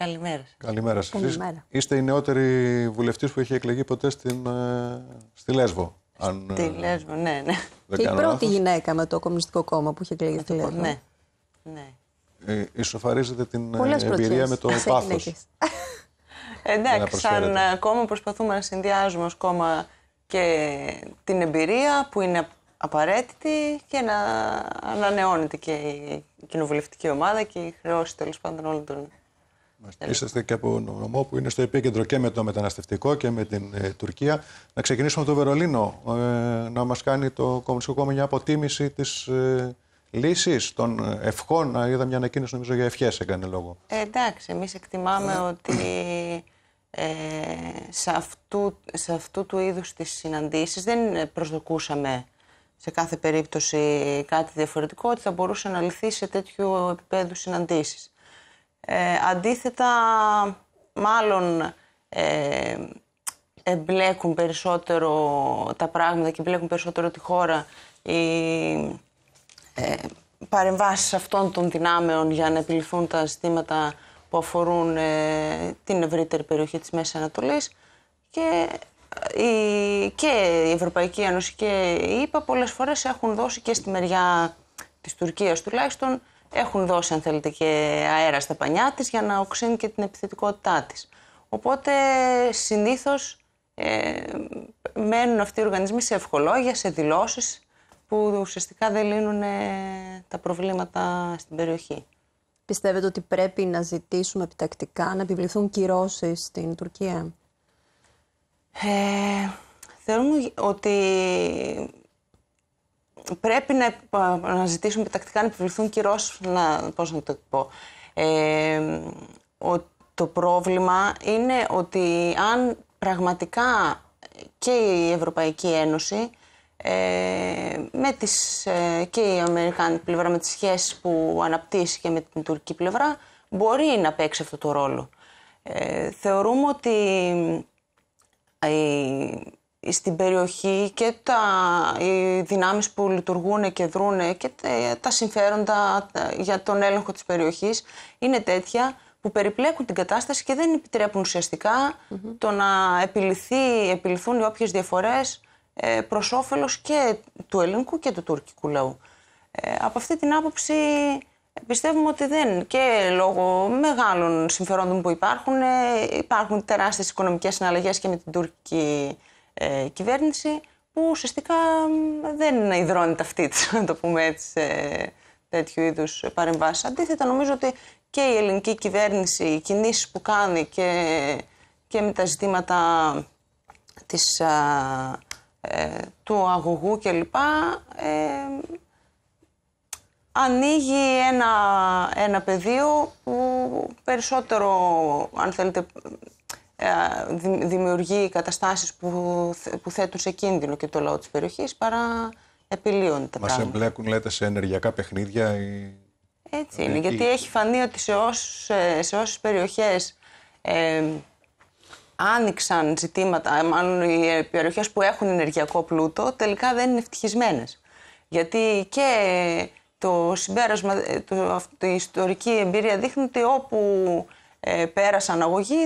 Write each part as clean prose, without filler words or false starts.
Καλημέρα. Καλημέρα σας. Είστε η νεότερη βουλευτής που έχει εκλεγεί ποτέ στη Λέσβο. Στη Λέσβο, ναι, ναι. Και η πρώτη γυναίκα με το Κομμουνιστικό Κόμμα που έχει εκλεγεί στη Λέσβο. Ναι, ναι. Ισοφαρίζετε την εμπειρία με το πάθος. Εντάξει, σαν κόμμα προσπαθούμε να συνδυάζουμε ως κόμμα και την εμπειρία που είναι απαραίτητη και να ανανεώνεται και η κοινοβουλευτική ομάδα και η χρεώση τέλος πάντων όλων των. Είσαστε και από νομό που είναι στο επίκεντρο και με το μεταναστευτικό και με την Τουρκία. Να ξεκινήσουμε το Βερολίνο, να μας κάνει το Κομμουνιστικό Κόμμα μια αποτίμηση της λύσης, των ευχών. Είδα μια ανακοίνωση, νομίζω, για ευχές έκανε λόγο. Εντάξει, εμείς εκτιμάμε ότι σε αυτού του είδους τις συναντήσεις δεν προσδοκούσαμε σε κάθε περίπτωση κάτι διαφορετικό, ότι θα μπορούσε να λυθεί σε τέτοιου επίπεδου συναντήσεις. Αντίθετα, μάλλον εμπλέκουν περισσότερο τα πράγματα και εμπλέκουν περισσότερο τη χώρα οι παρεμβάσεις αυτών των δυνάμεων για να επιληθούν τα ζητήματα που αφορούν την ευρύτερη περιοχή της Μέσης Ανατολής και η Ευρωπαϊκή Ένωση και η ΕΠΑ πολλές φορές έχουν δώσει και στη μεριά της Τουρκίας τουλάχιστον έχουν δώσει, αν θέλετε, και αέρα στα πανιά της για να οξύνει και την επιθετικότητά της. Οπότε συνήθως μένουν αυτοί οι οργανισμοί σε ευχολόγια, σε δηλώσεις που ουσιαστικά δεν λύνουν τα προβλήματα στην περιοχή. Πιστεύετε ότι πρέπει να ζητήσουμε επιτακτικά να επιβληθούν κυρώσεις στην Τουρκία? Θεωρούμε ότι πρέπει να ζητήσουμε επιτακτικά να επιβληθούν κυρώσεις. Πώς να το πω. Το πρόβλημα είναι ότι αν πραγματικά και η Ευρωπαϊκή Ένωση και η Αμερικάνικη πλευρά με τις σχέσεις που αναπτύσσει και με την τουρκική πλευρά μπορεί να παίξει αυτό το ρόλο. Θεωρούμε ότι στην περιοχή και οι δυνάμεις που λειτουργούν και δρούν και τα συμφέροντα για τον έλεγχο της περιοχής είναι τέτοια που περιπλέκουν την κατάσταση και δεν επιτρέπουν ουσιαστικά το να επιληθούν οι όποιες διαφορές προς όφελος και του ελληνικού και του τουρκικού λαού. Από αυτή την άποψη πιστεύουμε ότι δεν, και λόγω μεγάλων συμφερόντων που υπάρχουν τεράστιες οικονομικές συναλλαγές και με την τουρκική κυβέρνηση που ουσιαστικά δεν υδρώνει ταυτή της, να το πούμε έτσι, σε τέτοιου είδους παρεμβάσεις. Αντίθετα, νομίζω ότι και η ελληνική κυβέρνηση, οι κινήσεις που κάνει και με τα ζητήματα του αγωγού κλπ. Ανοίγει ένα πεδίο που περισσότερο, αν θέλετε, δημιουργεί καταστάσεις που θέτουν σε κίνδυνο και το λαό της περιοχής παρά επιλύονται τα πράγματα. Μας εμπλέκουν, λέτε, σε ενεργειακά παιχνίδια. Έτσι είναι, γιατί έχει φανεί ότι σε όσες περιοχές άνοιξαν ζητήματα, μάλλον οι περιοχές που έχουν ενεργειακό πλούτο τελικά δεν είναι ευτυχισμένες. Γιατί και το συμπέρασμα, η ιστορική εμπειρία δείχνει ότι όπου πέρασαν αγωγή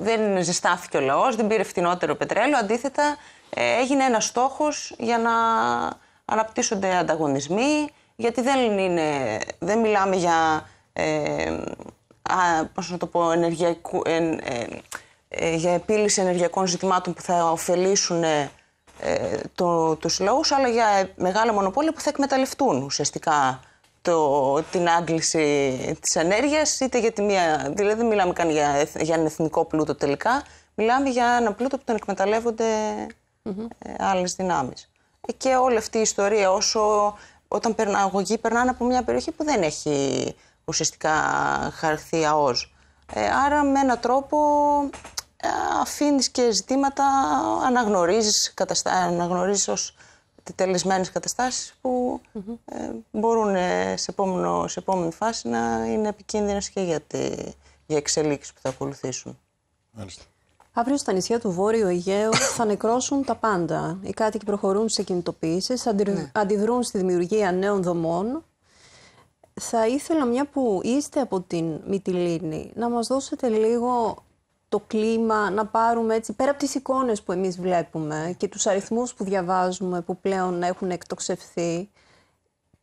δεν ζεστάθηκε ο λαός, δεν πήρε φτηνότερο πετρέλαιο, αντίθετα έγινε ένας στόχος για να αναπτύσσονται ανταγωνισμοί, γιατί δεν μιλάμε για πώς να το πω, για επίλυση ενεργειακών ζητημάτων που θα ωφελήσουν τους λαούς, αλλά για μεγάλα μονοπόλια που θα εκμεταλλευτούν ουσιαστικά την άγκληση της ενέργειας, είτε για τη μία. Δηλαδή, δεν μιλάμε καν για έναν εθνικό πλούτο τελικά. Μιλάμε για έναν πλούτο που τον εκμεταλλεύονται άλλες δυνάμεις. Και όλη αυτή η ιστορία, όταν αγωγοί περνάνε από μια περιοχή που δεν έχει ουσιαστικά χαραχθεί ΑΟΣ. Άρα, με έναν τρόπο αφήνεις και ζητήματα, αναγνωρίζεις ως τελεσμένες καταστάσεις που μπορούν σε επόμενη φάση να είναι επικίνδυνες και για εξελίξεις που θα ακολουθήσουν. Μάλιστα. Αύριο στα νησιά του Βόρειου Αιγαίου θα νεκρώσουν τα πάντα. Οι κάτοικοι προχωρούν σε κινητοποιήσεις, αντιδρούν στη δημιουργία νέων δομών. Θα ήθελα, μια που είστε από την Μυτιλήνη, να μας δώσετε λίγο το κλίμα, να πάρουμε έτσι, πέρα από τις εικόνες που εμείς βλέπουμε και τους αριθμούς που διαβάζουμε, που πλέον έχουν εκτοξευθεί,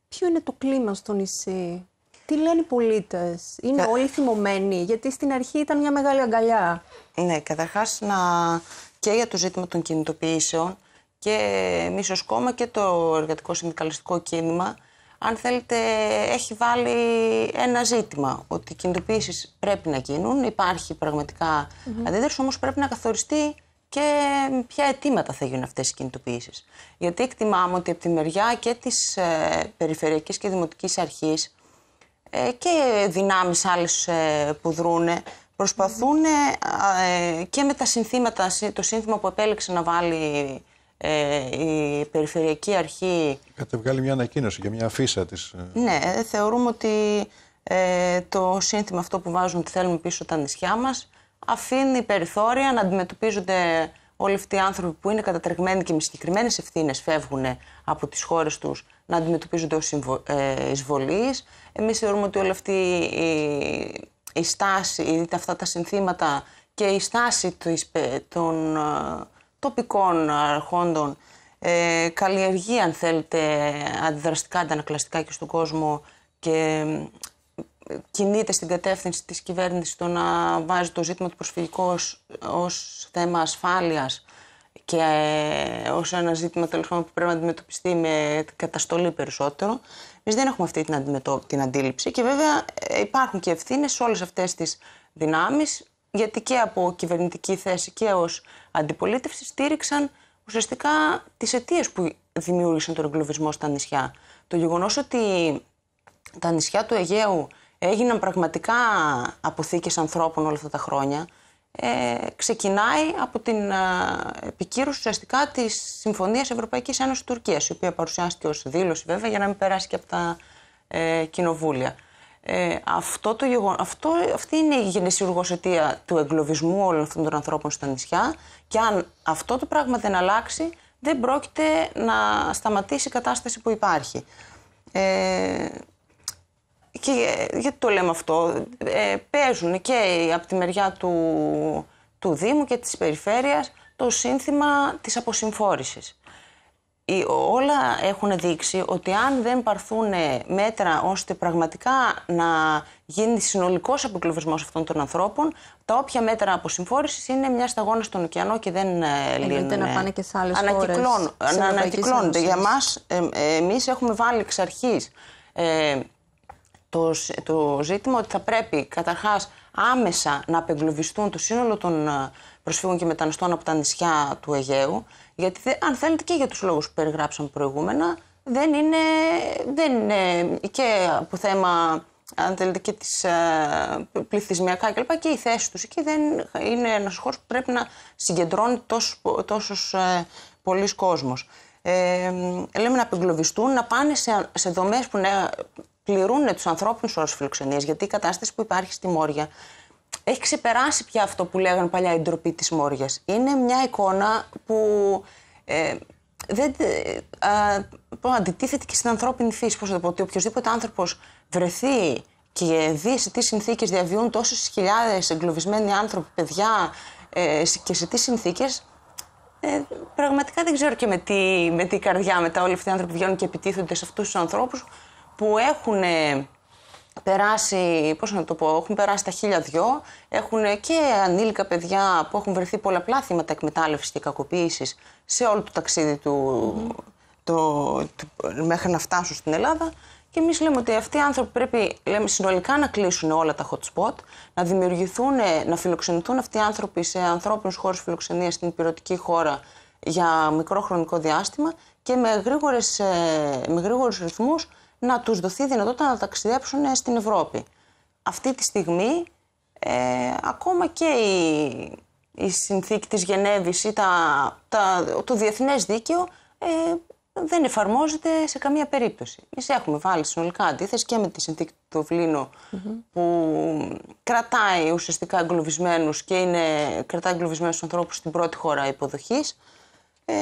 ποιο είναι το κλίμα στο νησί, τι λένε οι πολίτες, είναι όλοι θυμωμένοι, γιατί στην αρχή ήταν μια μεγάλη αγκαλιά. Ναι, καταρχάς και για το ζήτημα των κινητοποιήσεων και εμείς ως κόμμα και το εργατικό συνδικαλιστικό κίνημα, αν θέλετε, έχει βάλει ένα ζήτημα, ότι οι κινητοποιήσεις πρέπει να γίνουν, υπάρχει πραγματικά αντίδραση, όμως πρέπει να καθοριστεί και ποια αιτήματα θα γίνουν αυτές οι κινητοποιήσεις. Γιατί εκτιμάμε ότι από τη μεριά και της περιφερειακής και δημοτικής αρχής και δυνάμεις άλλες που δρούνε, προσπαθούν και με τα συνθήματα, το σύνθημα που επέλεξε να βάλει η Περιφερειακή Αρχή. Είχατε βγάλει μια ανακοίνωση και μια αφίσα της. Ναι, θεωρούμε ότι το σύνθημα αυτό που βάζουν ότι θέλουμε πίσω τα νησιά μας αφήνει περιθώρια να αντιμετωπίζονται όλοι αυτοί οι άνθρωποι που είναι κατατρεγμένοι και με συγκεκριμένες ευθύνες φεύγουν από τις χώρες τους, να αντιμετωπίζονται ως εισβολείς. Εμείς θεωρούμε ότι όλα αυτή η στάση, αυτά τα συνθήματα και η στάση των τοπικών αρχόντων καλλιεργεί, αν θέλετε, αντιδραστικά, αντανακλαστικά και στον κόσμο και κινείται στην κατεύθυνση της κυβέρνησης το να βάζει το ζήτημα του προσφυγικού ως θέμα ασφάλειας και ως ένα ζήτημα που πρέπει να αντιμετωπιστεί με καταστολή περισσότερο. Εμείς δεν έχουμε αυτή την αντίληψη και βέβαια υπάρχουν και ευθύνες σε όλες αυτές τις δυνάμεις, γιατί και από κυβερνητική θέση και ως αντιπολίτευση στήριξαν ουσιαστικά τις αιτίες που δημιούργησαν τον εγκλωβισμό στα νησιά. Το γεγονός ότι τα νησιά του Αιγαίου έγιναν πραγματικά αποθήκες ανθρώπων όλα αυτά τα χρόνια, ξεκινάει από την επικύρωση ουσιαστικά της Συμφωνίας Ευρωπαϊκής Ένωσης Τουρκίας, η οποία παρουσιάστηκε ως δήλωση βέβαια για να μην περάσει και από τα κοινοβούλια. Αυτή είναι η γενεσιουργός αιτία του εγκλωβισμού όλων αυτών των ανθρώπων στα νησιά και αν αυτό το πράγμα δεν αλλάξει, δεν πρόκειται να σταματήσει η κατάσταση που υπάρχει. Και γιατί το λέμε αυτό, παίζουν και από τη μεριά του Δήμου και της Περιφέρειας το σύνθημα της αποσυμφόρησης. Όλα έχουν δείξει ότι αν δεν παρθούν μέτρα ώστε πραγματικά να γίνει συνολικός αποκλωβισμός αυτών των ανθρώπων, τα όποια μέτρα αποσυμφόρησης είναι μια σταγόνα στον ωκεανό και δεν λύνουν. Να πάνε και σε άλλες χώρες. Ανακυκλώνονται. Για μας, εμείς έχουμε βάλει εξ αρχής το ζήτημα ότι θα πρέπει καταρχάς άμεσα να απεγκλωβιστούν το σύνολο των προσφύγων και μεταναστών από τα νησιά του Αιγαίου, γιατί αν θέλετε και για τους λόγους που περιγράψαμε προηγούμενα, δεν είναι και από θέμα, αν θέλετε, και τις πληθυσμιακά κλπ. Και η θέση τους εκεί δεν είναι ένας χώρος που πρέπει να συγκεντρώνει τόσος πολλής κόσμος. Λέμε να απεγκλωβιστούν, να πάνε σε δομές που να πληρούν τους ανθρώπινους όρους φιλοξενίας, γιατί η κατάσταση που υπάρχει στη Μόρια έχει ξεπεράσει πια αυτό που λέγανε παλιά η ντροπή της Μόριας. Είναι μια εικόνα που αντιτίθεται και στην ανθρώπινη φύση. Πώς θα το πω, ότι οποιοσδήποτε άνθρωπος βρεθεί και δει σε τι συνθήκες διαβιούν τόσες χιλιάδες εγκλωβισμένοι άνθρωποι, παιδιά και σε τι συνθήκες, πραγματικά δεν ξέρω και με τι καρδιά μετά όλοι αυτοί οι άνθρωποι βγαίνουν και επιτίθονται σε αυτούς τους ανθρώπους που έχουν περάσει, έχουν περάσει τα χίλια δυο, έχουν και ανήλικα παιδιά που έχουν βρεθεί πολλαπλά θύματα εκμετάλλευσης και κακοποίησης σε όλο το ταξίδι του μέχρι να φτάσουν στην Ελλάδα. Και εμείς λέμε ότι αυτοί οι άνθρωποι πρέπει συνολικά να κλείσουν όλα τα hot spot, να δημιουργηθούν, να φιλοξενηθούν αυτοί οι άνθρωποι σε ανθρώπινους χώρους φιλοξενίας στην υπηρετική χώρα για μικρό χρονικό διάστημα και με γρήγορους ρυθμούς να τους δοθεί δυνατότητα να ταξιδέψουν στην Ευρώπη. Αυτή τη στιγμή, ακόμα και η συνθήκη της Γενέβης ή το διεθνές δίκαιο δεν εφαρμόζεται σε καμία περίπτωση. Εμείς έχουμε βάλει συνολικά αντίθεση και με τη συνθήκη του Δουβλίνου που κρατάει ουσιαστικά εγκλωβισμένους και κρατάει εγκλωβισμένους ανθρώπους στην πρώτη χώρα υποδοχής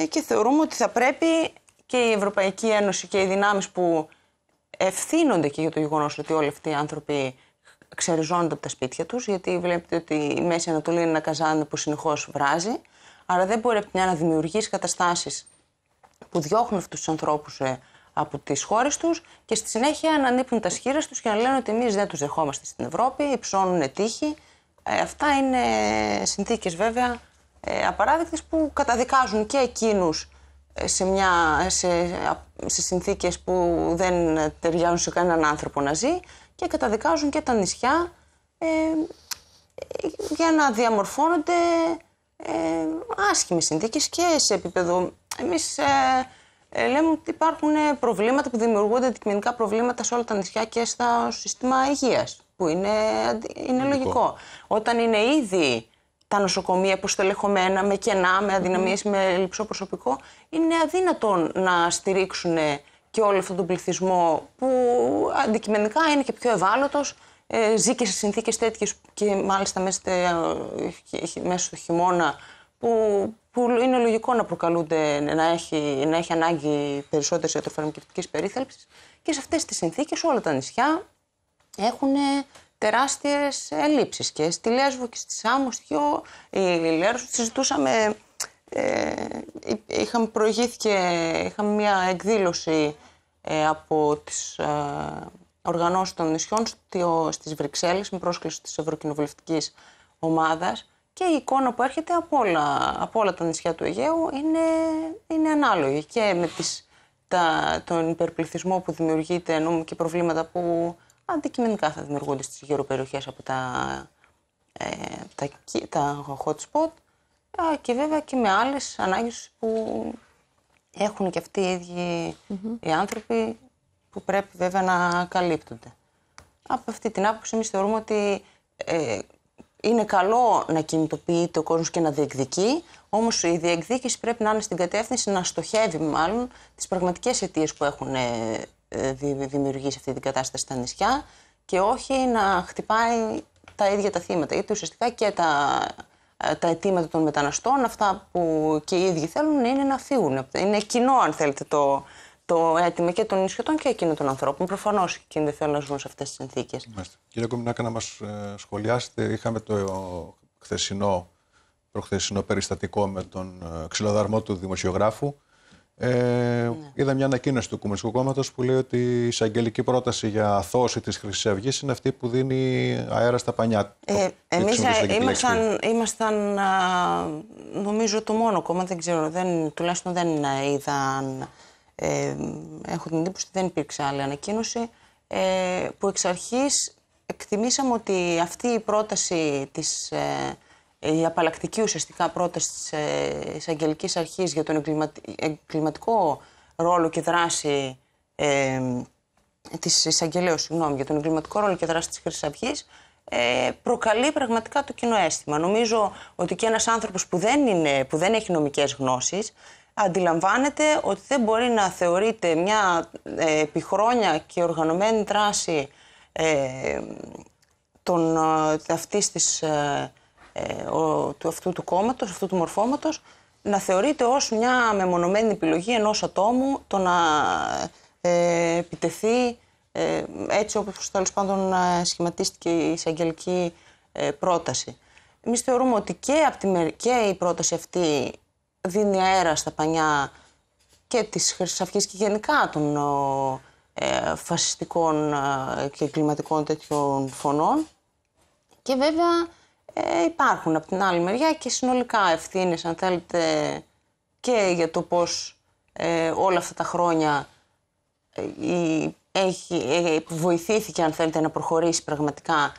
και θεωρούμε ότι θα πρέπει και η Ευρωπαϊκή Ένωση και οι δυνάμεις που ευθύνονται και για το γεγονός ότι όλοι αυτοί οι άνθρωποι ξεριζώνονται από τα σπίτια τους, γιατί βλέπετε ότι η Μέση Ανατολή είναι ένα καζάν που συνεχώς βράζει. Άρα δεν μπορεί από την άλλη να δημιουργήσει καταστάσεις που διώχνουν αυτούς τους ανθρώπους από τις χώρες τους και στη συνέχεια να ανήπουν τα σχήρες τους και να λένε ότι εμείς δεν τους δεχόμαστε στην Ευρώπη, υψώνουν τείχη. Αυτά είναι συνθήκες βέβαια απαράδεκτες που καταδικάζουν και εκείνους σε συνθήκες που δεν ταιριάζουν σε κανέναν άνθρωπο να ζει και καταδικάζουν και τα νησιά για να διαμορφώνονται άσχημες συνθήκες και σε επίπεδο. Εμείς λέμε ότι υπάρχουν προβλήματα που δημιουργούνται, αντικειμενικά προβλήματα σε όλα τα νησιά και στο σύστημα υγείας, που είναι λογικό. Όταν είναι ήδη τα νοσοκομεία αποστελεχωμένα, με κενά, με αδυναμίες, με λειψό προσωπικό, είναι αδύνατο να στηρίξουν και όλο αυτόν τον πληθυσμό που αντικειμενικά είναι και πιο ευάλωτος, ζει και σε συνθήκες τέτοιες και μάλιστα μέσα στο χειμώνα που είναι λογικό να προκαλούνται, να έχει ανάγκη περισσότερης ιατροφαρμακευτικής περίθαλψης. Και σε αυτές τις συνθήκες όλα τα νησιά έχουν τεράστιες ελλείψεις. Και στη Λέσβο και στη Σάμος, συζητούσαμε, είχαμε μια εκδήλωση από τις οργανώσεις των νησιών στις Βρυξέλλες με πρόσκληση της Ευρωκοινοβουλευτικής Ομάδας και η εικόνα που έρχεται από όλα τα νησιά του Αιγαίου είναι ανάλογη και με τον υπερπληθυσμό που δημιουργείται, εννοούμε και προβλήματα που αντικειμενικά θα δημιουργούνται στις γεροπεριοχές από τα hot spot και βέβαια και με άλλες ανάγκες που έχουν και αυτοί οι ίδιοι οι άνθρωποι που πρέπει βέβαια να καλύπτονται. Από αυτή την άποψη εμείς θεωρούμε ότι είναι καλό να κινητοποιείται ο κόσμος και να διεκδικεί, όμως η διεκδίκηση πρέπει να είναι στην κατεύθυνση, να στοχεύει μάλλον τις πραγματικές αιτίες που έχουν δημιουργήσει αυτή την κατάσταση στα νησιά και όχι να χτυπάει τα ίδια τα θύματα, γιατί ουσιαστικά και τα αιτήματα των μεταναστών, αυτά που και οι ίδιοι θέλουν είναι να φύγουν. Είναι κοινό, αν θέλετε, το αίτημα και των νησιωτών και εκείνων των ανθρώπων. Προφανώς εκείνοι δεν θέλουν να ζουν σε αυτές τις συνθήκες. Κύριε Κομνηνάκα, να μας σχολιάσετε. Είχαμε το προχθεσινό περιστατικό με τον ξυλοδαρμό του δημοσιογράφου. Είδα μια ανακοίνωση του Κομμουνιστικού Κόμματος που λέει ότι η εισαγγελική πρόταση για αθώωση της Χρυσής Αυγής είναι αυτή που δίνει αέρα στα πανιά. Εμείς ήμασταν νομίζω το μόνο κόμμα, δεν ξέρω, τουλάχιστον δεν είδαν, έχω την εντύπωση ότι δεν υπήρξε άλλη ανακοίνωση, που εξ αρχής εκτιμήσαμε ότι αυτή η πρόταση η απαλλακτική ουσιαστικά πρόταση της εισαγγελικής αρχής για τον εγκληματικό ρόλο και δράση της εισαγγελέως, για τον εγκληματικό ρόλο και δράση της Χρυσής Αυγής προκαλεί πραγματικά το κοινό αίσθημα. Νομίζω ότι και ένας άνθρωπος που δεν έχει νομικές γνώσεις αντιλαμβάνεται ότι δεν μπορεί να θεωρείται μια επιχρόνια και οργανωμένη δράση αυτής της αυτού του κόμματος, αυτού του μορφώματος, να θεωρείται ως μια μεμονωμένη επιλογή ενός ατόμου το να επιτεθεί έτσι όπως τέλος πάντων σχηματίστηκε η εισαγγελική πρόταση. Εμείς θεωρούμε ότι και η πρόταση αυτή δίνει αέρα στα πανιά και της Χρυσής Αυγής και γενικά των φασιστικών και εγκληματικών τέτοιων φωνών και βέβαια υπάρχουν από την άλλη μεριά και συνολικά ευθύνες, αν θέλετε, και για το πώς όλα αυτά τα χρόνια βοηθήθηκε, αν θέλετε, να προχωρήσει πραγματικά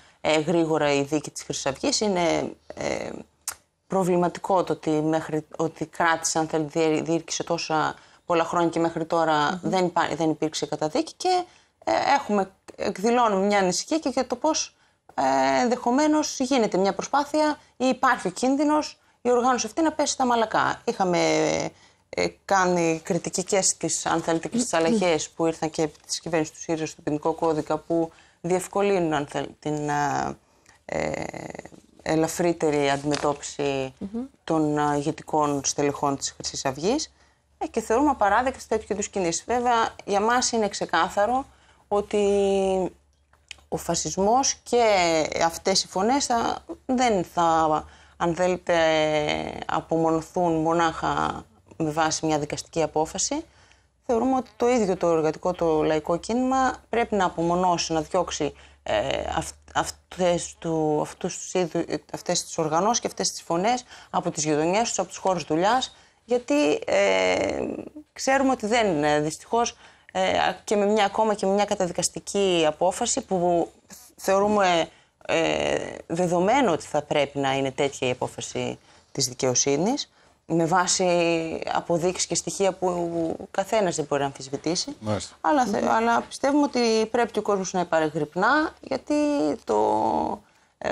γρήγορα η δίκη της Χρυσής Αυγής. Είναι προβληματικό το ότι κράτησε, αν θέλετε, διήρκησε τόσα πολλά χρόνια και μέχρι τώρα δεν υπήρξε καταδίκη και εκδηλώνουμε μια ανησυχία και για το πώς ενδεχομένως γίνεται μια προσπάθεια ή υπάρχει ο κίνδυνος η οργάνωση αυτή να πέσει στα μαλακά. Είχαμε κάνει κριτική και στις αλλαγές που ήρθαν και της κυβέρνησης του ΣΥΡΙΖΑ στο ποινικό κώδικα που διευκολύνουν την ελαφρύτερη αντιμετώπιση των ηγετικών στελεχών της Χρυσής Αυγής και θεωρούμε απαράδεκτες τέτοιου είδους κινήσεις. Βέβαια, για μας είναι ξεκάθαρο ότι ο φασισμός και αυτές οι φωνές δεν θα, αν θέλετε, απομονωθούν μονάχα με βάση μια δικαστική απόφαση. Θεωρούμε ότι το ίδιο το εργατικό, το λαϊκό κίνημα πρέπει να απομονώσει, να διώξει αυτές τις οργανώσεις και αυτές τις φωνές από τις γειτονιές τους, από τους χώρους δουλειάς, γιατί ξέρουμε ότι δεν, δυστυχώς, και με μια ακόμα και με μια καταδικαστική απόφαση που θεωρούμε δεδομένο ότι θα πρέπει να είναι τέτοια η απόφαση της δικαιοσύνης, με βάση αποδείξεις και στοιχεία που καθένας δεν μπορεί να αμφισβητήσει. Αλλά πιστεύουμε ότι πρέπει και ο κόσμος να υπάρχει γρυπνά, γιατί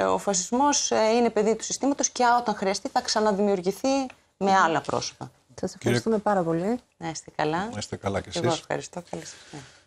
ο φασισμός είναι παιδί του συστήματος και όταν χρειαστεί θα ξαναδημιουργηθεί με άλλα πρόσωπα. Σας ευχαριστούμε πάρα πολύ. Να είστε καλά. Να είστε καλά κι εσείς. Εγώ ευχαριστώ. Καλή σας.